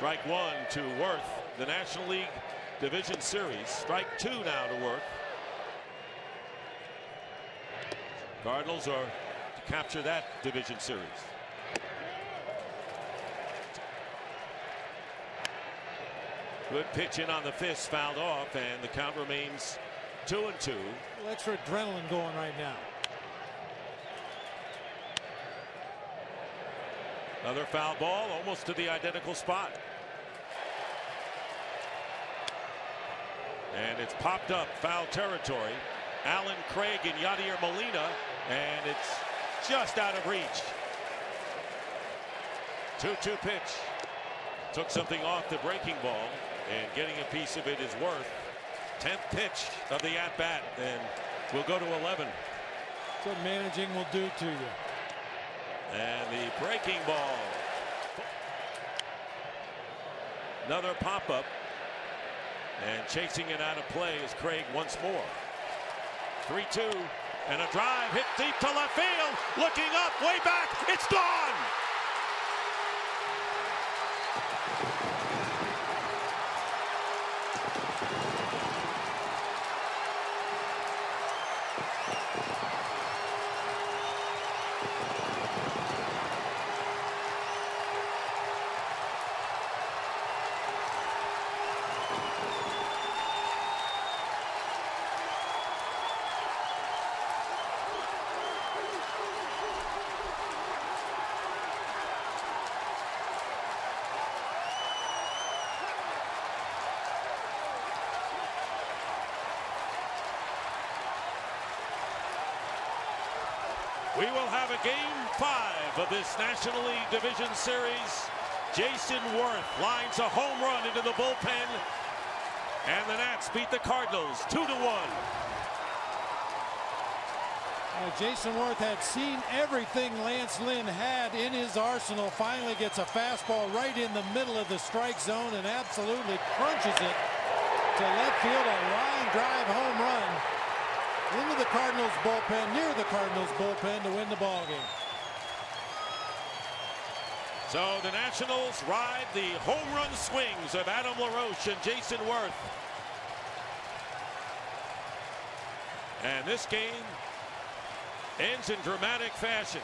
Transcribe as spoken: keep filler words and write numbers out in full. Strike one to Werth, the National League Division Series. Strike two now to Werth. Cardinals are to capture that division series. Good pitch in on the fist, fouled off, and the count remains two and two. A little extra adrenaline going right now. Another foul ball, almost to the identical spot. And it's popped up, foul territory. Allen Craig and Yadier Molina, and it's just out of reach. two two pitch. Took something off the breaking ball, and getting a piece of it is Werth. tenth pitch of the at-bat, and we'll go to eleven. That's what managing will do to you. And the breaking ball. Another pop-up. And chasing it out of play is Craig once more. three two, and a drive hit deep to left field. Looking up, way back, it's gone! We will have a game five of this National League Division Series. Jayson Werth lines a home run into the bullpen, and the Nats beat the Cardinals two to one. Well, Jayson Werth had seen everything Lance Lynn had in his arsenal. Finally gets a fastball right in the middle of the strike zone and absolutely crunches it to left field, a line drive home run into the Cardinals bullpen, near the Cardinals bullpen, to win the ball game. So the Nationals ride the home run swings of Adam LaRoche and Jayson Werth. And this game ends in dramatic fashion.